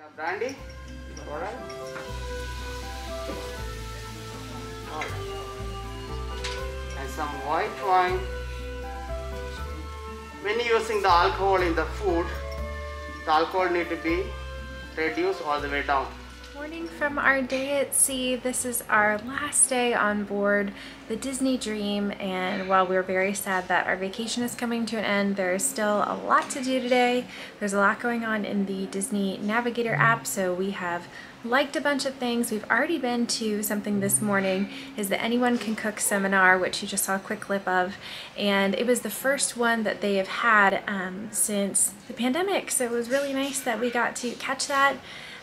You have brandy? Alright. And some white wine. When using the alcohol in the food, the alcohol need to be reduced all the way down. Morning from our day at sea. This is our last day on board the Disney Dream, and while we're very sad that our vacation is coming to an end, there's still a lot to do today. There's a lot going on in the Disney Navigator app, so we have liked a bunch of things. We've already been to something this morning, is the Anyone Can Cook seminar, which you just saw a quick clip of, and it was the first one that they have had since the pandemic, so it was really nice that we got to catch that.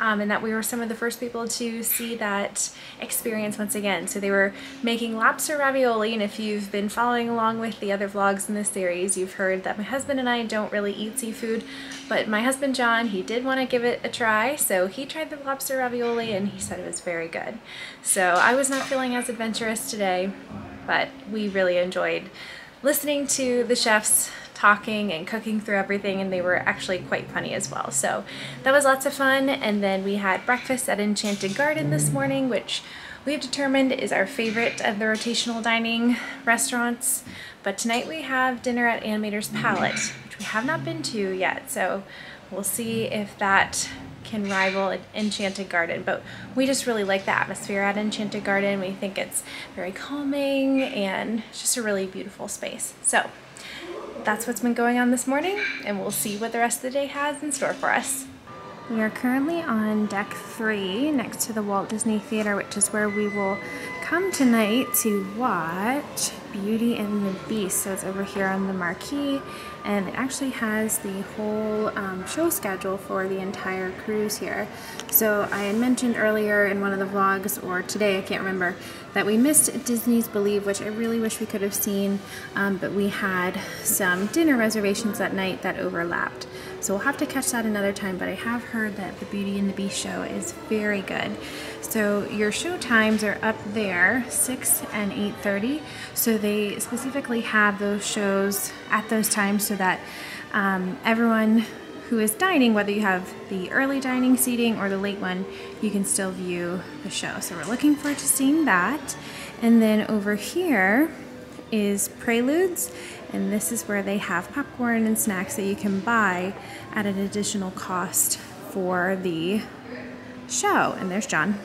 And that we were some of the first people to see that experience once again. So they were making lobster ravioli, and if you've been following along with the other vlogs in this series, you've heard that my husband and I don't really eat seafood, but my husband John, he did want to give it a try, so he tried the lobster ravioli and he said it was very good. So I was not feeling as adventurous today, but we really enjoyed listening to the chefs talking and cooking through everything, and they were actually quite funny as well. So that was lots of fun. And then we had breakfast at Enchanted Garden this morning, which we've determined is our favorite of the rotational dining restaurants. But tonight we have dinner at Animator's Palate, which we have not been to yet. So we'll see if that can rival Enchanted Garden, but we just really like the atmosphere at Enchanted Garden. We think it's very calming and just a really beautiful space. So that's what's been going on this morning, and we'll see what the rest of the day has in store for us. We are currently on deck 3 next to the Walt Disney Theater, which is where we will come tonight to watch Beauty and the Beast. So it's over here on the marquee, and it actually has the whole show schedule for the entire cruise here. So I had mentioned earlier in one of the vlogs, or today, I can't remember, that we missed Disney's Believe, which I really wish we could have seen, but we had some dinner reservations that night that overlapped. So we'll have to catch that another time, but I have heard that the Beauty and the Beast show is very good. So your show times are up there, 6 and 8:30. So they specifically have those shows at those times so that everyone who is dining, whether you have the early dining seating or the late one, you can still view the show. So we're looking forward to seeing that. And then over here is Preludes, and this is where they have popcorn and snacks that you can buy at an additional cost for the show. And there's John.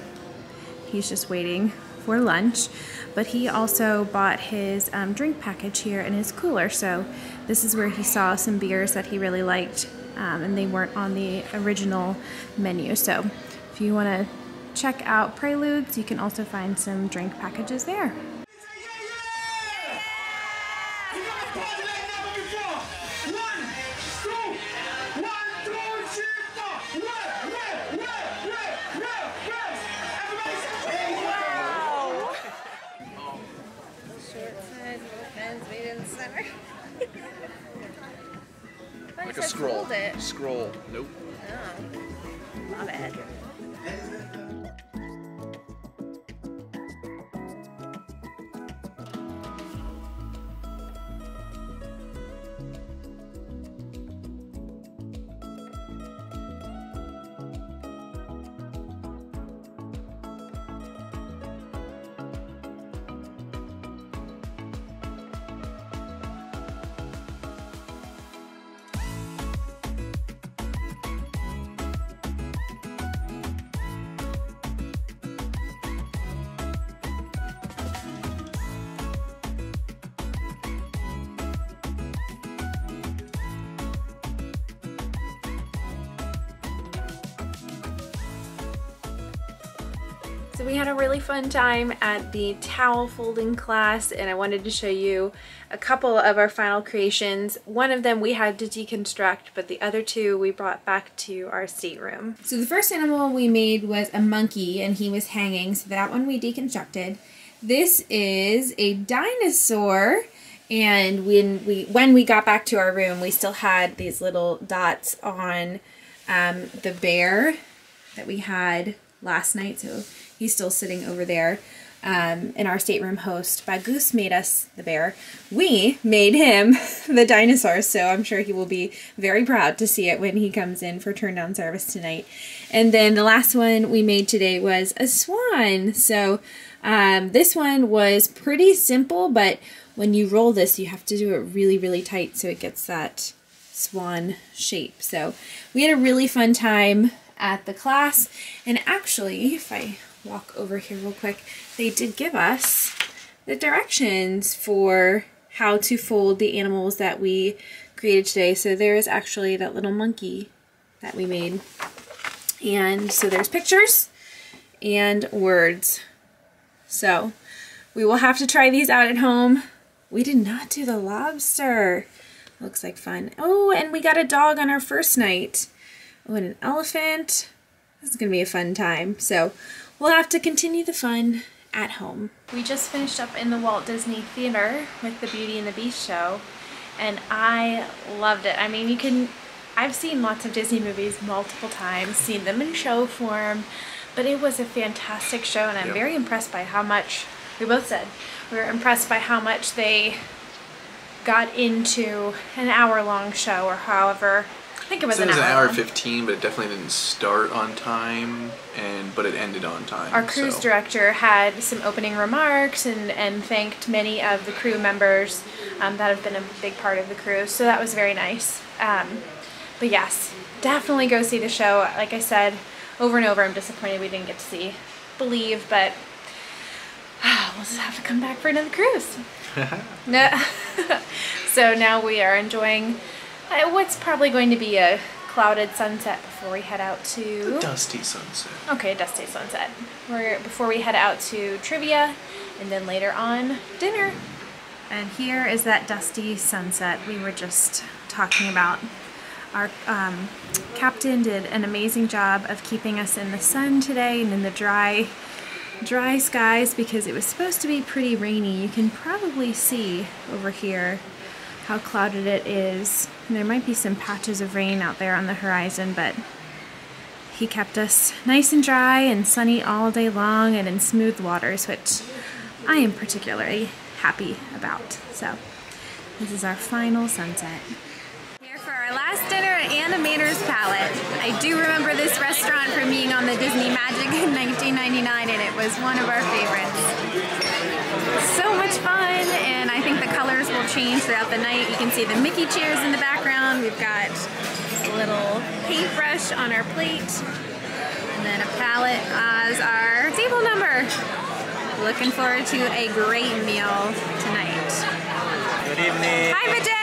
He's just waiting for lunch, but he also bought his drink package here in his cooler. So this is where he saw some beers that he really liked, and they weren't on the original menu. So if you want to check out Preludes, you can also find some drink packages there. Like a scroll. Scroll. Nope. Oh, not bad. So we had a really fun time at the towel folding class, and I wanted to show you a couple of our final creations. One of them we had to deconstruct, but the other two we brought back to our stateroom. So the first animal we made was a monkey, and he was hanging, so that one we deconstructed. This is a dinosaur, and when we got back to our room, we still had these little dots on the bear that we had last night, so he's still sitting over there. and our stateroom host, Bagus, made us the bear. We made him the dinosaur, so I'm sure he will be very proud to see it when he comes in for turn-down service tonight. And then the last one we made today was a swan. So this one was pretty simple, but when you roll this, you have to do it really, really tight so it gets that swan shape. So we had a really fun time at the class. And actually, if I walk over here real quick, they did give us the directions for how to fold the animals that we created today. So there is actually that little monkey that we made. And so there's pictures and words. So we will have to try these out at home. We did not do the lobster. Looks like fun. Oh, and we got a dog on our first night. Oh, and an elephant. This is going to be a fun time. So we'll have to continue the fun at home. We just finished up in the Walt Disney Theater with the Beauty and the Beast show, and I loved it. I mean, I've seen lots of Disney movies multiple times, seen them in show form, but it was a fantastic show, and I'm very impressed by how much, we both said, we were impressed by how much they got into an hour-long show, or however, I think it was an hour 15, but it definitely didn't start on time, but it ended on time. Our cruise director had some opening remarks and thanked many of the crew members that have been a big part of the cruise, so that was very nice. But yes, definitely go see the show. Like I said, over and over, I'm disappointed we didn't get to see Believe, but we'll just have to come back for another cruise. No. So now we are enjoying what's probably going to be a clouded sunset before we head out to... A dusty sunset. Okay, dusty sunset. Before we head out to trivia, and then later on, dinner. And here is that dusty sunset we were just talking about. Our captain did an amazing job of keeping us in the sun today and in the dry skies, because it was supposed to be pretty rainy. You can probably see over here how clouded it is, and there might be some patches of rain out there on the horizon, but he kept us nice and dry and sunny all day long and in smooth waters, which I am particularly happy about. So this is our final sunset. Our last dinner at Animator's Palate. I do remember this restaurant from being on the Disney Magic in 1999, and it was one of our favorites. So much fun, and I think the colors will change throughout the night. You can see the Mickey chairs in the background. We've got a little paintbrush on our plate, and then a palette as our table number. Looking forward to a great meal tonight. Good evening. Hi, Vijay.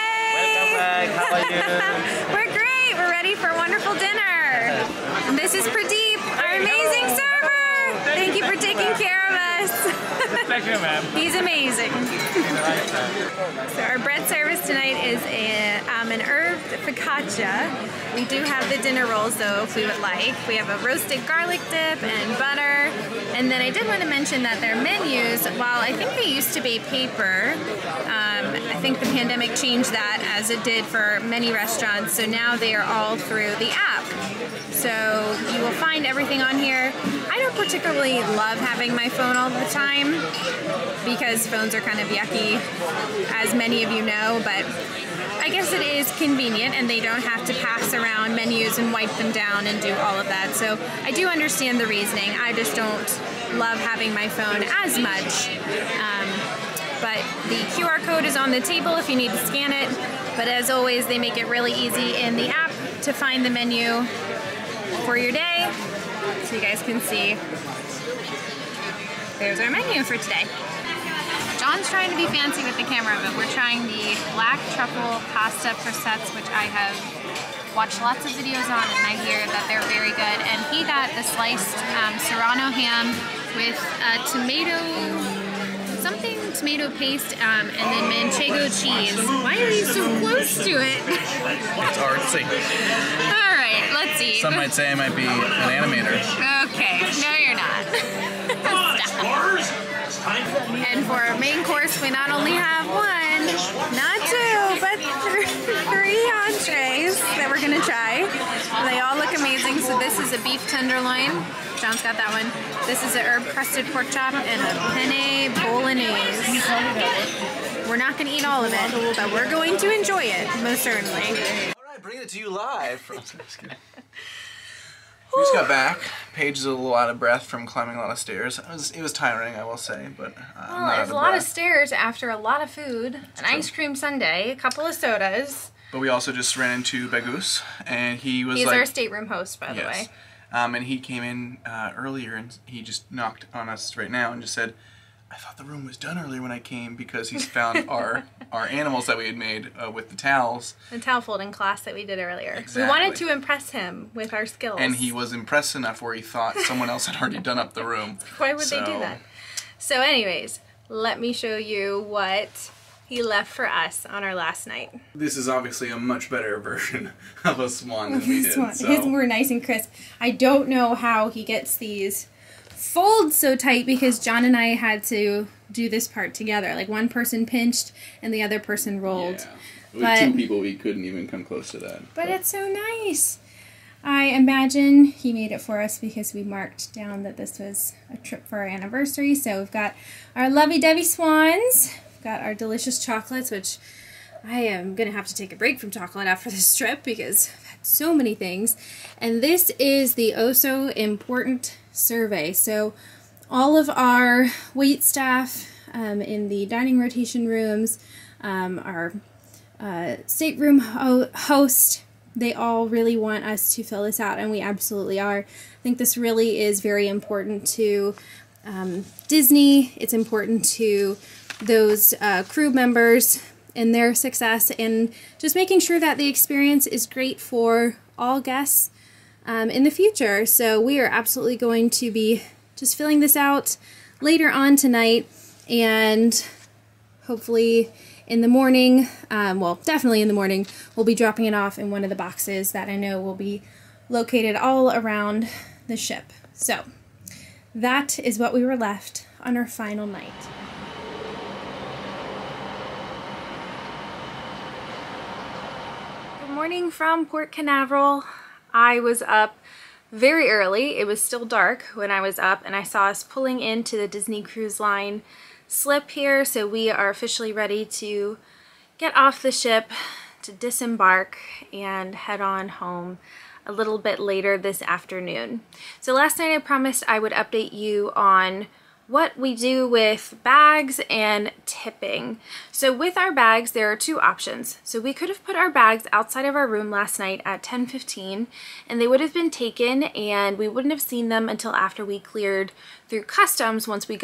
How are you? We're great. We're ready for a wonderful dinner. And this is Pradeep, our amazing server. Thank you for taking care of us. Thank you, ma'am. He's amazing. So our bread service tonight is an herb focaccia. We do have the dinner rolls, though, if we would like. We have a roasted garlic dip and butter. And then I did want to mention that their menus, while I think they used to be paper, I think the pandemic changed that, as it did for many restaurants, so now they are all through the app. So you will find everything on here. I don't particularly love having my phone all the time, because phones are kind of yucky, as many of you know, but I guess it is convenient, and they don't have to pass around menus and wipe them down and do all of that. So I do understand the reasoning. I just don't love having my phone as much. But the QR code is on the table if you need to scan it. But as always, they make it really easy in the app to find the menu for your day. So you guys can see, there's our menu for today. John's trying to be fancy with the camera, but we're trying the black truffle pasta prosciutto, which I have watched lots of videos on, and I hear that they're very good. And he got the sliced Serrano ham with a tomato paste, and then manchego cheese. Why are you so close to it? It's artsy. All right, let's eat. Some might say I might be an animator. Okay, no you're not. Stop. And for our main course, we not only have one, not two, but three entrees that we're gonna try. They all look amazing. So this is a beef tenderloin. John's got that one. This is a herb-crusted pork chop and a penne bolognese. We're not gonna eat all of it, but we're going to enjoy it, most certainly. All right, bringing it to you live. From... We just got back. Paige is a little out of breath from climbing a lot of stairs. It was tiring, I will say, but well, it was a lot of stairs after a lot of food, an ice cream sundae, a couple of sodas. But we also just ran into Bagus, and he was He's our stateroom host, by the way. And he came in earlier, and he just knocked on us right now and just said, I thought the room was done earlier when I came, because he's found our animals that we had made with the towels. The towel folding class that we did earlier. Exactly. We wanted to impress him with our skills. And he was impressed enough where he thought someone else had already done up the room. Why would they do that? So anyways, let me show you what he left for us on our last night. This is obviously a much better version of a swan than we did. So. His were nice and crisp. I don't know how he gets these fold so tight, because John and I had to do this part together. Like, one person pinched and the other person rolled. Yeah. With two people, we couldn't even come close to that. But it's so nice. I imagine he made it for us because we marked down that this was a trip for our anniversary. So we've got our lovey-dovey swans. We've got our delicious chocolates, which I am going to have to take a break from chocolate after this trip because I've had so many things. And this is the oh-so-important survey. So all of our wait staff in the dining rotation rooms, our stateroom host, they all really want us to fill this out, and we absolutely are. I think this really is very important to Disney. It's important to those crew members and their success, and just making sure that the experience is great for all guests in the future. So we are absolutely going to be just filling this out later on tonight, and hopefully in the morning, well, definitely in the morning, we'll be dropping it off in one of the boxes that I know will be located all around the ship. So that is what we were left on our final night. Good morning from Port Canaveral. I was up very early. It was still dark when I was up, and I saw us pulling into the Disney Cruise Line slip here, so we are officially ready to get off the ship, to disembark, and head on home a little bit later this afternoon. So last night I promised I would update you on what we do with bags and tipping. So with our bags, there are two options. So we could have put our bags outside of our room last night at 10:15, and they would have been taken, and we wouldn't have seen them until after we cleared through customs once we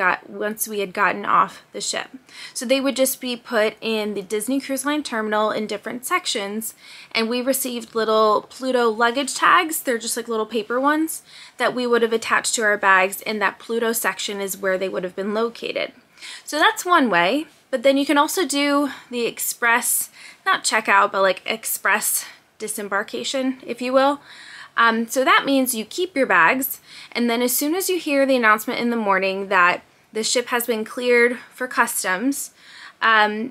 had gotten off the ship. So they would just be put in the Disney Cruise Line terminal in different sections, and we received little Pluto luggage tags. They're just like little paper ones that we would have attached to our bags, and that Pluto section is where they would have been located. So that's one way, but then you can also do the express, not checkout, but like express disembarkation, if you will. So that means you keep your bags, and then as soon as you hear the announcement in the morning that the ship has been cleared for customs,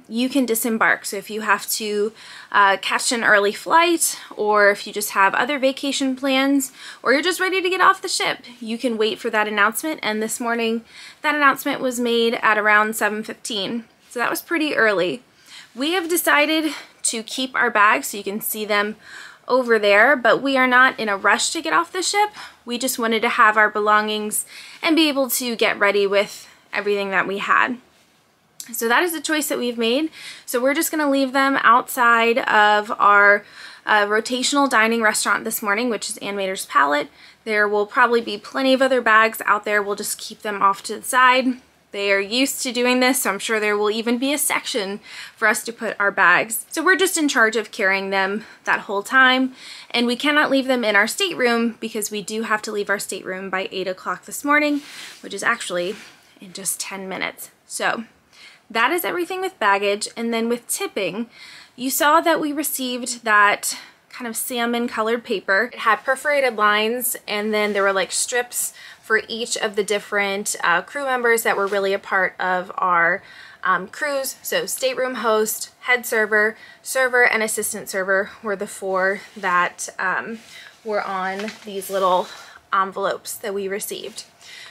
you can disembark. So if you have to catch an early flight, or if you just have other vacation plans, or you're just ready to get off the ship, you can wait for that announcement. And this morning, that announcement was made at around 7:15. So that was pretty early. We have decided to keep our bags, so you can see them over there, but we are not in a rush to get off the ship. We just wanted to have our belongings and be able to get ready with everything that we had. So that is the choice that we've made. So we're just going to leave them outside of our rotational dining restaurant this morning, which is Animator's Palate. There will probably be plenty of other bags out there. We'll just keep them off to the side. They are used to doing this, so I'm sure there will even be a section for us to put our bags. So we're just in charge of carrying them that whole time, and we cannot leave them in our stateroom because we do have to leave our stateroom by 8 o'clock this morning, which is actually in just 10 minutes. So that is everything with baggage. And then with tipping, you saw that we received that kind of salmon colored paper. It had perforated lines, and then there were like strips for each of the different crew members that were really a part of our cruise. So stateroom host, head server, server, and assistant server were the four that were on these little envelopes that we received.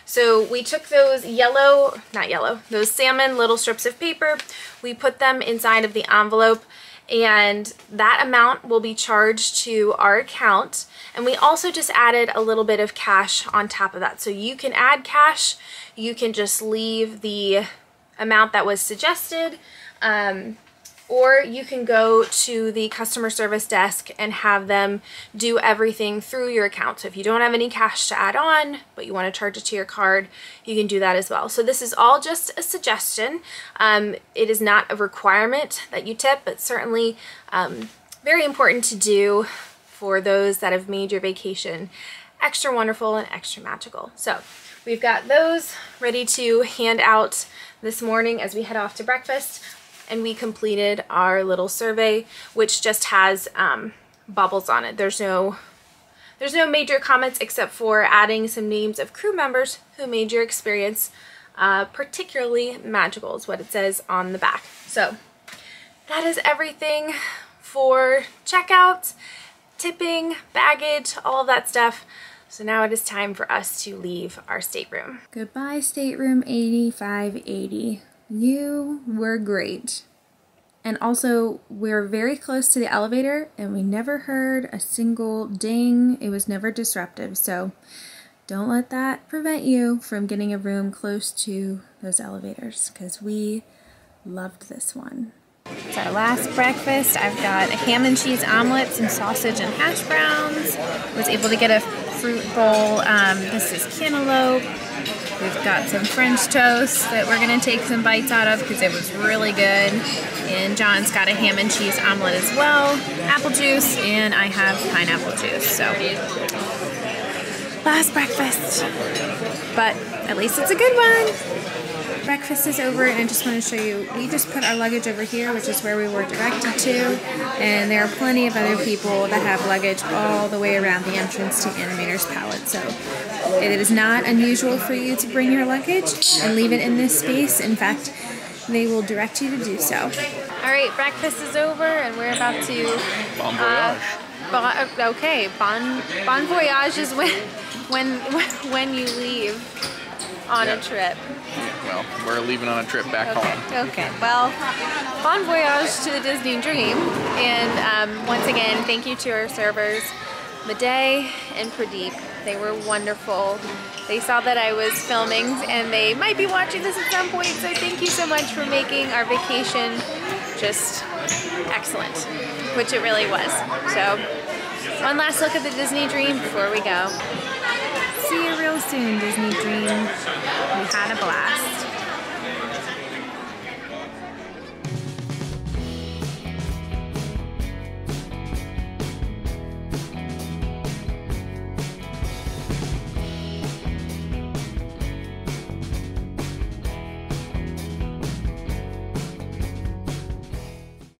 So we took those yellow, not yellow, those salmon little strips of paper, we put them inside of the envelope, and that amount will be charged to our account. And we also just added a little bit of cash on top of that. So you can add cash, you can just leave the amount that was suggested, or you can go to the customer service desk and have them do everything through your account. So if you don't have any cash to add on, but you want to charge it to your card, you can do that as well. So this is all just a suggestion. It is not a requirement that you tip, but certainly very important to do for those that have made your vacation extra wonderful and extra magical. So we've got those ready to hand out this morning as we head off to breakfast. And we completed our little survey, which just has bubbles on it. There's no major comments except for adding some names of crew members who made your experience particularly magical, is what it says on the back. So that is everything for checkout, tipping, baggage, all of that stuff. So now it is time for us to leave our stateroom. Goodbye, stateroom 8580. You were great. And also, we're very close to the elevator and we never heard a single ding. It was never disruptive. So don't let that prevent you from getting a room close to those elevators, because we loved this one. It's our last breakfast. I've got a ham and cheese omelet, some sausage and hash browns. I was able to get a fruit bowl. This is cantaloupe. We've got some French toast that we're going to take some bites out of because it was really good. And John's got a ham and cheese omelet as well, apple juice, and I have pineapple juice. So, last breakfast, but at least it's a good one. Breakfast is over, and I just want to show you, we just put our luggage over here, which is where we were directed to, and there are plenty of other people that have luggage all the way around the entrance to Animator's Palate. So it is not unusual for you to bring your luggage and leave it in this space. In fact, they will direct you to do so. All right, breakfast is over, and we're about to... Bon voyage. Bon voyage is when you leave on a trip. Well, we're leaving on a trip back home. Okay, well, bon voyage to the Disney Dream. And once again, thank you to our servers, Vijay and Pradeep. They were wonderful. They saw that I was filming, and they might be watching this at some point, so thank you so much for making our vacation just excellent, which it really was. So, one last look at the Disney Dream before we go. See you real soon, Disney Dream. We had a blast.